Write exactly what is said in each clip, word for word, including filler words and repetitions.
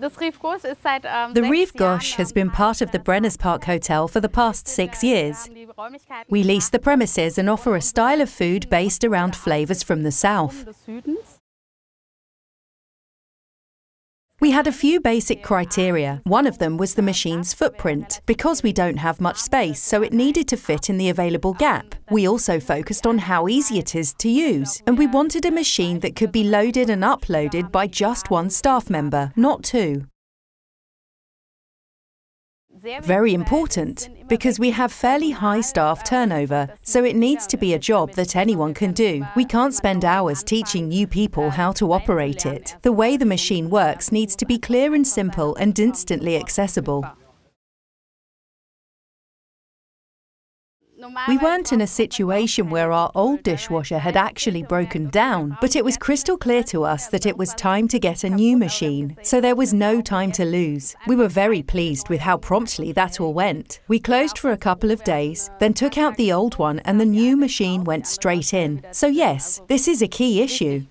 The Rivgosch has been part of the Brenners Park Hotel for the past six years. We lease the premises and offer a style of food based around flavours from the south. We had a few basic criteria. One of them was the machine's footprint, because we don't have much space, so it needed to fit in the available gap. We also focused on how easy it is to use, and we wanted a machine that could be loaded and uploaded by just one staff member, not two. Very important, because we have fairly high staff turnover, so it needs to be a job that anyone can do. We can't spend hours teaching new people how to operate it. The way the machine works needs to be clear and simple and instantly accessible. We weren't in a situation where our old dishwasher had actually broken down, but it was crystal clear to us that it was time to get a new machine, so there was no time to lose. We were very pleased with how promptly that all went. We closed for a couple of days, then took out the old one and the new machine went straight in. So yes, this is a key issue.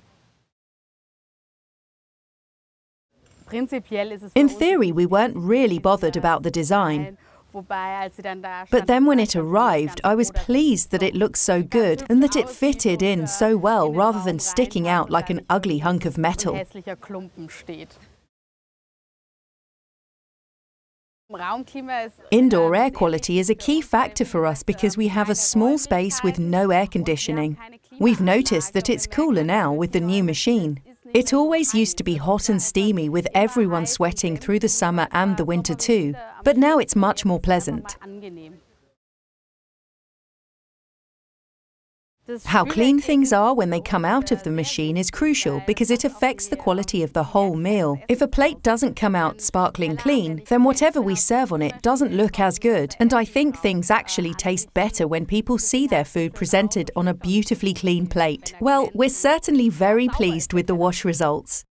In theory, we weren't really bothered about the design. But then when it arrived, I was pleased that it looked so good and that it fitted in so well rather than sticking out like an ugly hunk of metal. Indoor air quality is a key factor for us because we have a small space with no air conditioning. We've noticed that it's cooler now with the new machine. It always used to be hot and steamy with everyone sweating through the summer and the winter too, but now it's much more pleasant. How clean things are when they come out of the machine is crucial because it affects the quality of the whole meal. If a plate doesn't come out sparkling clean, then whatever we serve on it doesn't look as good, and I think things actually taste better when people see their food presented on a beautifully clean plate. Well, we're certainly very pleased with the wash results.